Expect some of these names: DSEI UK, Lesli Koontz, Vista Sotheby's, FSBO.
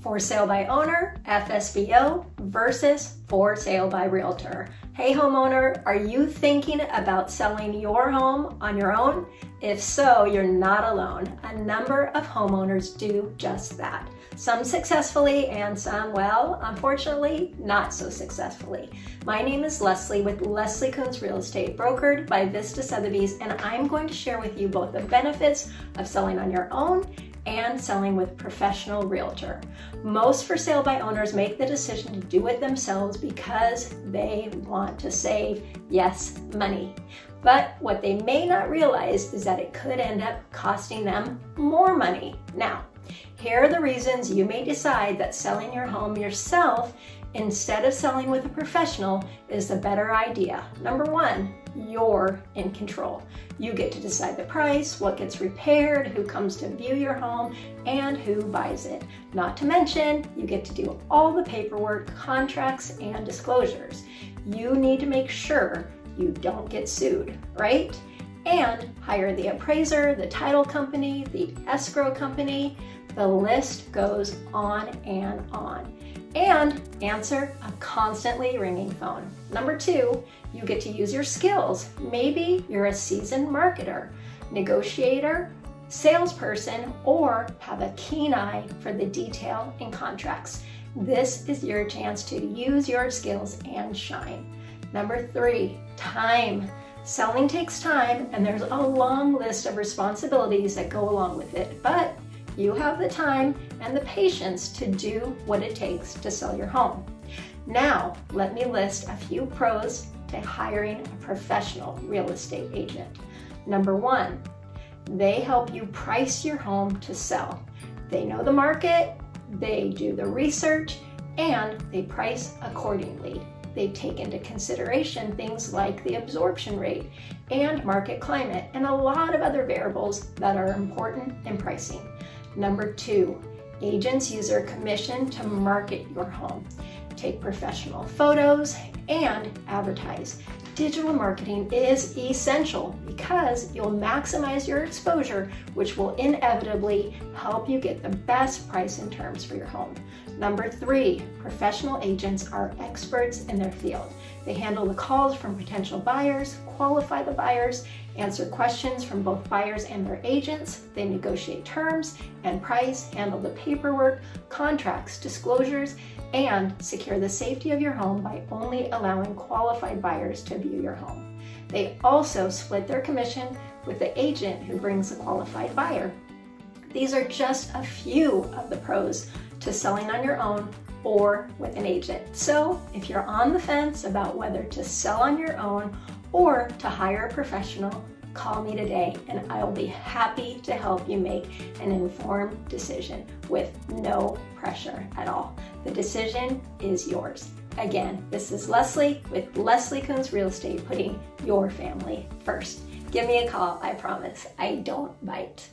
for sale by owner, FSBO, versus for sale by realtor. Hey homeowner, are you thinking about selling your home on your own? If so, you're not alone. A number of homeowners do just that. Some successfully and some, well, unfortunately, not so successfully. My name is Lesli with Lesli Koontz Real Estate, brokered by Vista Sotheby's, and I'm going to share with you both the benefits of selling on your own and selling with a professional realtor. Most for sale by owners make the decision to do it themselves because they want to save, yes, money. But what they may not realize is that it could end up costing them more money. Now, here are the reasons you may decide that selling your home yourself instead of selling with a professional is the better idea. Number 1, you're in control. You get to decide the price, what gets repaired, who comes to view your home, and who buys it. Not to mention, you get to do all the paperwork, contracts, and disclosures. You need to make sure you don't get sued, right? And hire the appraiser, the title company, the escrow company. The list goes on. And answer a constantly ringing phone. Number 2, you get to use your skills. Maybe you're a seasoned marketer, negotiator, salesperson, or have a keen eye for the detail in contracts. This is your chance to use your skills and shine. Number 3, time. Selling takes time, and there's a long list of responsibilities that go along with it, but you have the time and the patience to do what it takes to sell your home. Now, let me list a few pros to hiring a professional real estate agent. Number 1, they help you price your home to sell. They know the market, they do the research, and they price accordingly. They take into consideration things like the absorption rate and market climate and a lot of other variables that are important in pricing. Number 2, agents use their commission to market your home. Take professional photos and advertise. Digital marketing is essential because you'll maximize your exposure, which will inevitably help you get the best price and terms for your home. Number 3, professional agents are experts in their field. They handle the calls from potential buyers, qualify the buyers, answer questions from both buyers and their agents. They negotiate terms and price, handle the paperwork, contracts, disclosures, and secure the safety of your home by only allowing qualified buyers to view your home. They also split their commission with the agent who brings the qualified buyer. These are just a few of the pros to selling on your own or with an agent. So if you're on the fence about whether to sell on your own or to hire a professional, call me today and I'll be happy to help you make an informed decision with no pressure at all. The decision is yours. Again, this is Lesli with Lesli Koontz Real Estate, putting your family first. Give me a call, I promise. I don't bite.